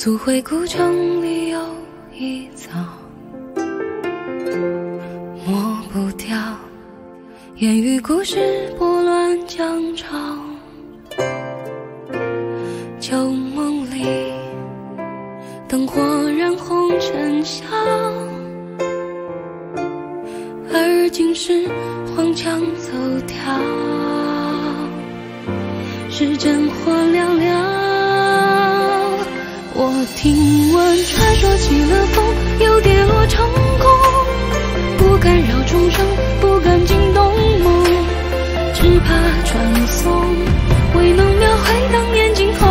速回古城里又一早，抹不掉烟雨故事拨乱江潮。旧梦里灯火染红尘嚣，而今是荒腔走跳，是真或寥寥。 我听闻传说起了风，又跌落长空，不敢扰众生，不敢惊动梦，只怕传送未能描绘当年惊鸿。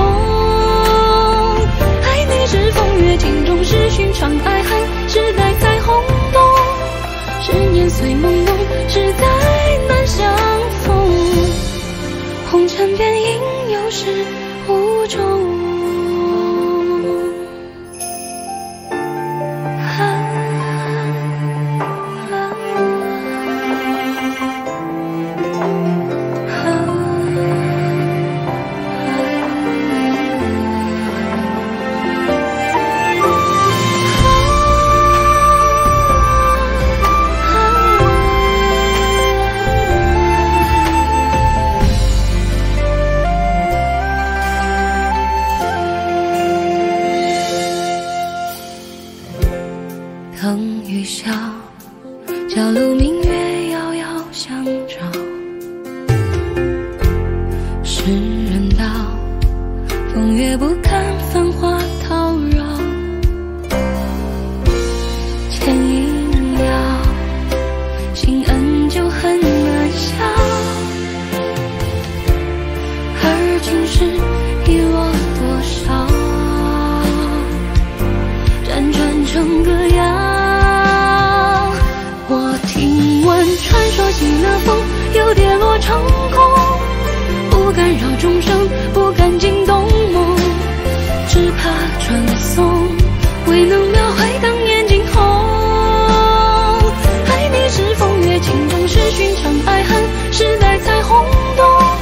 爱你是风月情中是寻常爱恨，是待在轰动，是年岁朦胧，是再难相逢。红尘变影，有始无终。 灯与笑，朝露明月遥遥相照。世人道，风月不堪繁华叨扰。牵引摇，心恩旧恨难消。而今世遗落多少，辗转成歌谣。 起了风，又跌落长空。不敢扰众生，不敢惊动梦，只怕传送未能描绘当年惊鸿。爱你是风月情中是寻常爱恨，是待才轰动，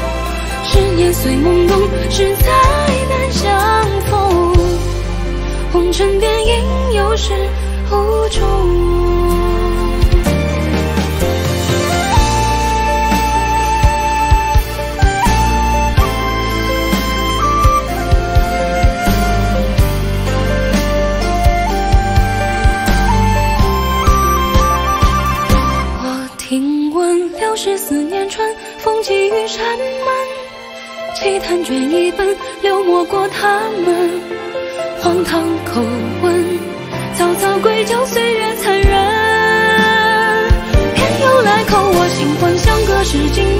是年岁朦胧，是再难相逢。红尘变影，有始无终。 是思念穿风起于山门，奇谈卷一本，流没过他们荒唐口吻，早早归咎岁月残忍。偏又来扣我心魂，相隔是今。